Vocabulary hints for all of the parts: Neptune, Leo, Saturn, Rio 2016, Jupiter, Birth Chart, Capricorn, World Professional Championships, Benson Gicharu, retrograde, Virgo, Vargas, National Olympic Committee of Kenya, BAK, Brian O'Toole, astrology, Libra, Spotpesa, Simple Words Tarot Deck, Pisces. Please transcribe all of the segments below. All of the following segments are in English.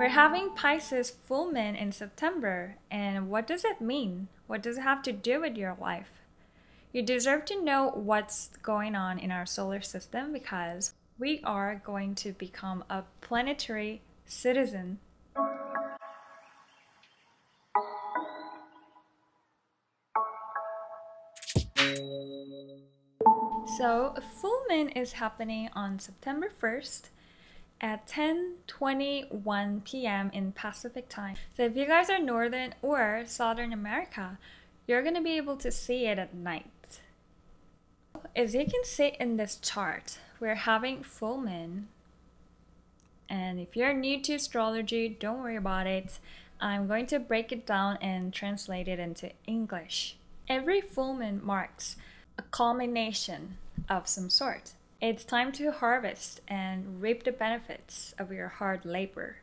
We're having Pisces full moon in September, and what does it mean? What does it have to do with your life? You deserve to know what's going on in our solar system because we are going to become a planetary citizen. So full moon is happening on September 1st. At 10:21 p.m. in Pacific time. So if you guys are Northern or Southern America, you're gonna be able to see it at night. As you can see in this chart, we're having full moon. And if you're new to astrology, don't worry about it. I'm going to break it down and translate it into English. Every full moon marks a culmination of some sort. It's time to harvest and reap the benefits of your hard labor.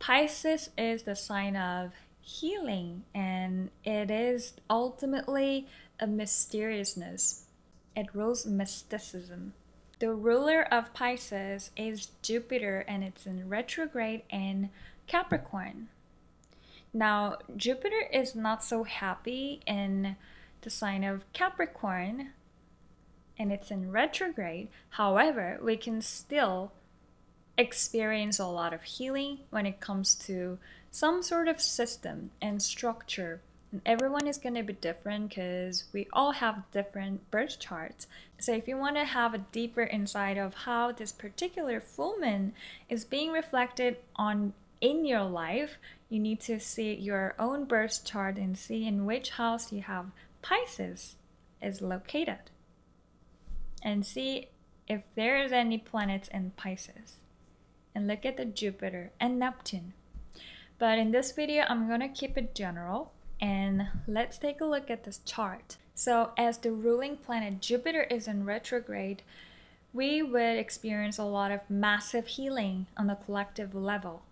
Pisces is the sign of healing, and it is ultimately a mysteriousness. It rules mysticism. The ruler of Pisces is Jupiter, and it's in retrograde in Capricorn. Now, Jupiter is not so happy in the sign of Capricorn, and it's in retrograde. However, we can still experience a lot of healing when it comes to some sort of system and structure. And everyone is going to be different because we all have different birth charts. So if you want to have a deeper insight of how this particular full moon is being reflected on in your life, you need to see your own birth chart and see in which house you have Pisces is located, and see if there is any planets in Pisces, and look at the Jupiter and Neptune. But in this video, I'm gonna keep it general, and let's take a look at this chart. So as the ruling planet Jupiter is in retrograde, we would experience a lot of massive healing on the collective level.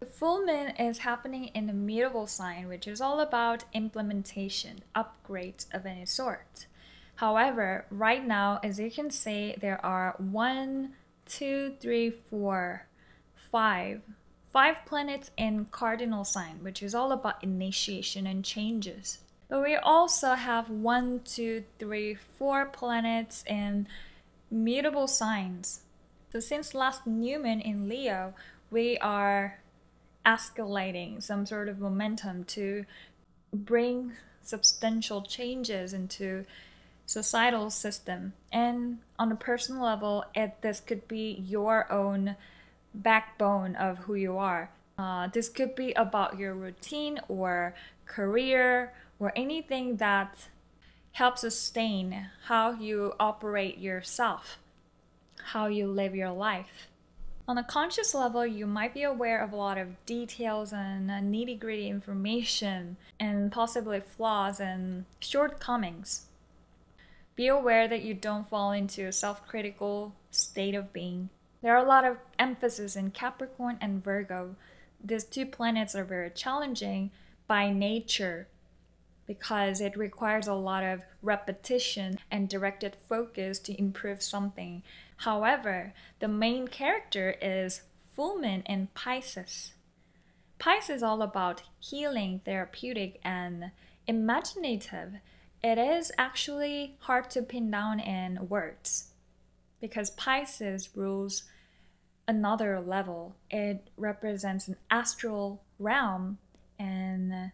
The full moon is happening in the mutable sign, which is all about implementation, upgrades of any sort. However, right now, as you can see, there are 5 planets in cardinal sign, which is all about initiation and changes. But we also have 4 planets in mutable signs. So since last new moon in Leo, we are escalating some sort of momentum to bring substantial changes into societal system, and on a personal level, this could be your own backbone of who you are. This could be about your routine or career or anything that helps sustain how you operate yourself, how you live your life. On a conscious level, you might be aware of a lot of details and nitty-gritty information and possibly flaws and shortcomings. Be aware that you don't fall into a self-critical state of being. There are a lot of emphasis in Capricorn and Virgo. These two planets are very challenging by nature because it requires a lot of repetition and directed focus to improve something. However, the main character is full moon in Pisces. Pisces is all about healing, therapeutic, and imaginative. It is actually hard to pin down in words because Pisces rules another level. It represents an astral realm and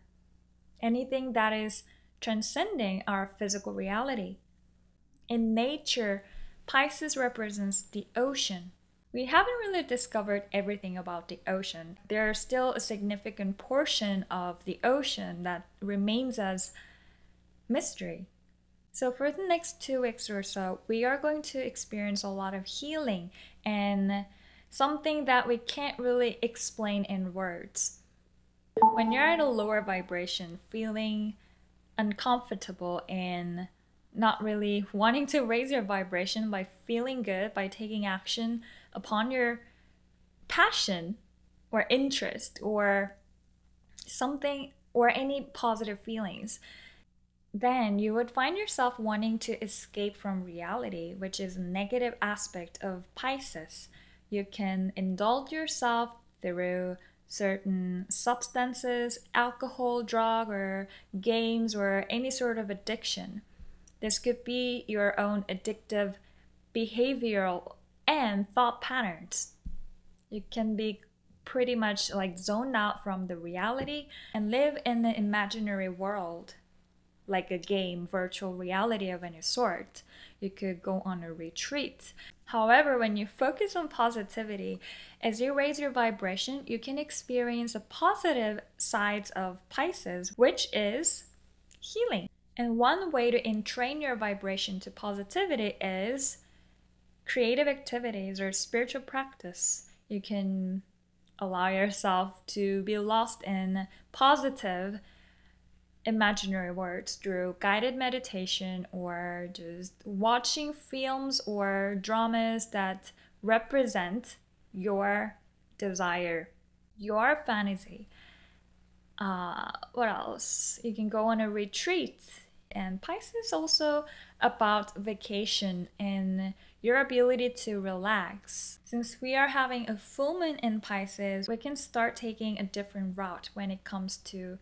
anything that is transcending our physical reality. In nature, Pisces represents the ocean. We haven't really discovered everything about the ocean. There is still a significant portion of the ocean that remains as mystery. So for the next 2 weeks or so, we are going to experience a lot of healing and something that we can't really explain in words. When you're at a lower vibration, feeling uncomfortable and not really wanting to raise your vibration by feeling good, by taking action upon your passion or interest or something or any positive feelings, then you would find yourself wanting to escape from reality, which is a negative aspect of Pisces. You can indulge yourself through certain substances, alcohol, drug, or games, or any sort of addiction. This could be your own addictive behavioral and thought patterns. You can be pretty much like zoned out from the reality and live in the imaginary world, like a game, virtual reality of any sort. You could go on a retreat. However, when you focus on positivity, as you raise your vibration, you can experience the positive sides of Pisces, which is healing. And one way to entrain your vibration to positivity is creative activities or spiritual practice. You can allow yourself to be lost in positive imaginary words through guided meditation, or just watching films or dramas that represent your desire, your fantasy. What else? You can go on a retreat. And Pisces is also about vacation and your ability to relax. Since we are having a full moon in Pisces, we can start taking a different route when it comes to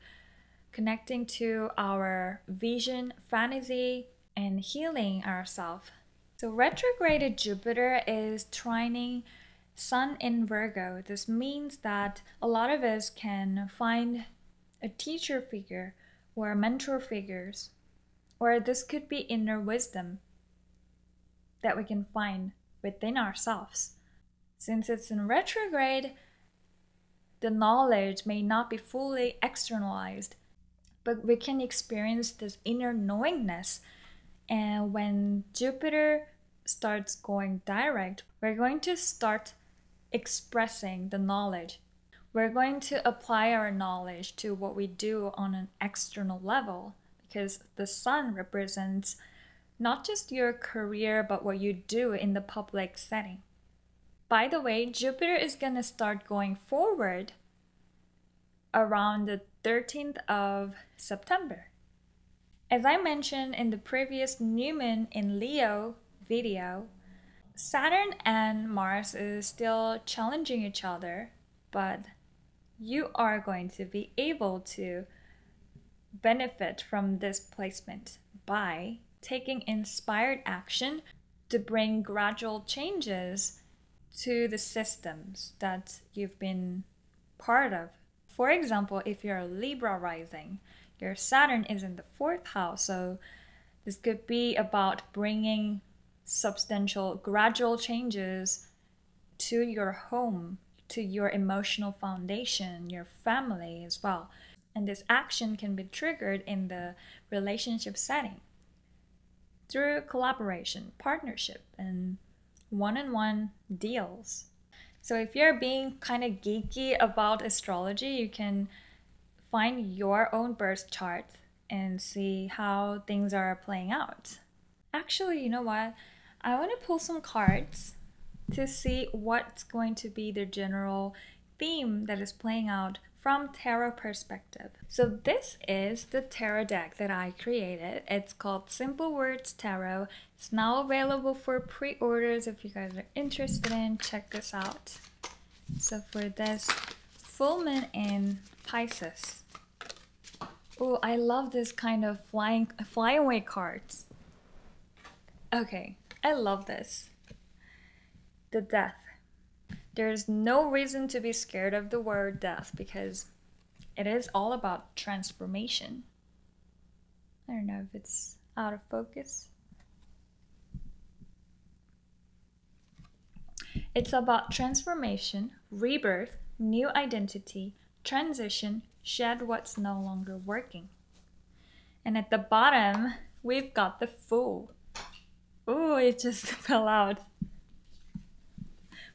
connecting to our vision, fantasy, and healing ourselves. So retrograded Jupiter is trining Sun in Virgo. This means that a lot of us can find a teacher figure or mentor figures, or this could be inner wisdom that we can find within ourselves. Since it's in retrograde, the knowledge may not be fully externalized, but we can experience this inner knowingness. And when Jupiter starts going direct, we're going to start expressing the knowledge. We're going to apply our knowledge to what we do on an external level, because the Sun represents not just your career, but what you do in the public setting. By the way, Jupiter is going to start going forward around the 13th of September. As I mentioned in the previous new moon in Leo video, Saturn and Mars is still challenging each other, but you are going to be able to benefit from this placement by taking inspired action to bring gradual changes to the systems that you've been part of. For example, if you're a Libra rising, your Saturn is in the 4th house, so this could be about bringing substantial, gradual changes to your home, to your emotional foundation, your family as well. And this action can be triggered in the relationship setting through collaboration, partnership, and one-on-one deals. So if you're being kind of geeky about astrology, you can find your own birth chart and see how things are playing out. Actually, you know what? I want to pull some cards to see what's going to be the general theme that is playing out from tarot perspective. So this is the tarot deck that I created. It's called Simple Words Tarot. It's now available for pre-orders. If you guys are interested in, check this out. So for this full moon in Pisces. Oh, I love this kind of flyaway cards. Okay, I love this. The death. There's no reason to be scared of the word death, because it is all about transformation. I don't know if it's out of focus. It's about transformation, rebirth, new identity, transition, shed what's no longer working. And at the bottom, we've got the Fool. Ooh, it just fell out.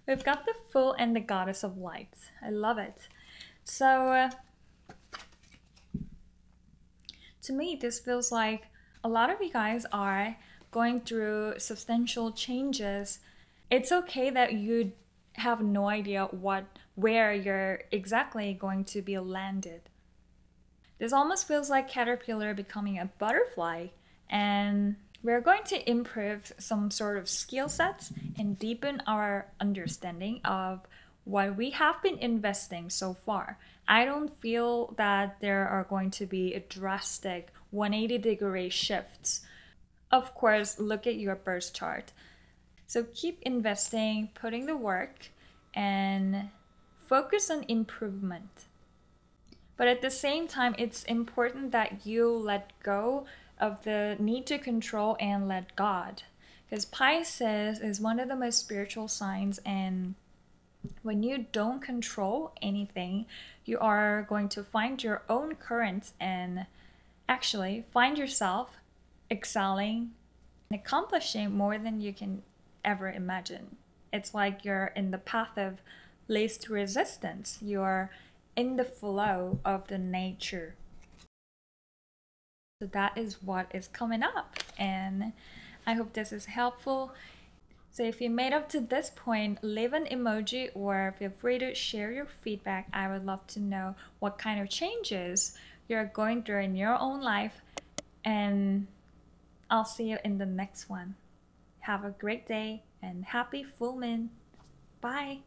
We've got the Fool and the Goddess of Light. I love it. So to me, this feels like a lot of you guys are going through substantial changes. It's okay that you have no idea where you're exactly going to be landed. This almost feels like caterpillar becoming a butterfly, and we're going to improve some sort of skill sets and deepen our understanding of what we have been investing so far. I don't feel that there are going to be a drastic 180-degree shifts. Of course, look at your birth chart. So keep investing, putting the work, and focus on improvement. But at the same time, it's important that you let go of the need to control and let God. Because Pisces is one of the most spiritual signs, and when you don't control anything, you are going to find your own currents and actually find yourself excelling and accomplishing more than you can ever imagine. It's like you're in the path of least resistance. You're in the flow of the nature. So that is what is coming up, and I hope this is helpful. So if you made up to this point, leave an emoji or feel free to share your feedback. I would love to know what kind of changes you're going through in your own life, and I'll see you in the next one. Have a great day and happy full moon. Bye.